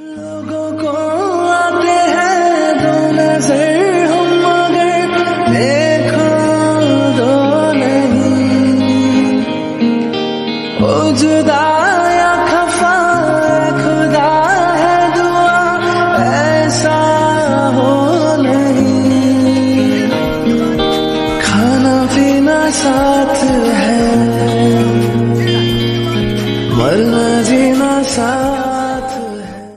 जुदाया खफा खुदा है दुआ ऐसा हो नहीं, खाना पीना साथ है।